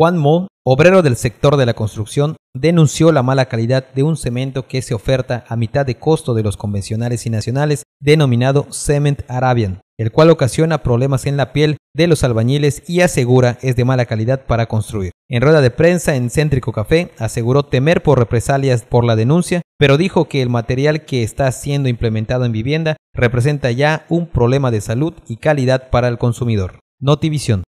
Juan Mo, obrero del sector de la construcción, denunció la mala calidad de un cemento que se oferta a mitad de costo de los convencionales y nacionales, denominado Cement Arabian, el cual ocasiona problemas en la piel de los albañiles y asegura es de mala calidad para construir. En rueda de prensa en Céntrico Café aseguró temer por represalias por la denuncia, pero dijo que el material que está siendo implementado en vivienda representa ya un problema de salud y calidad para el consumidor. Notivisión.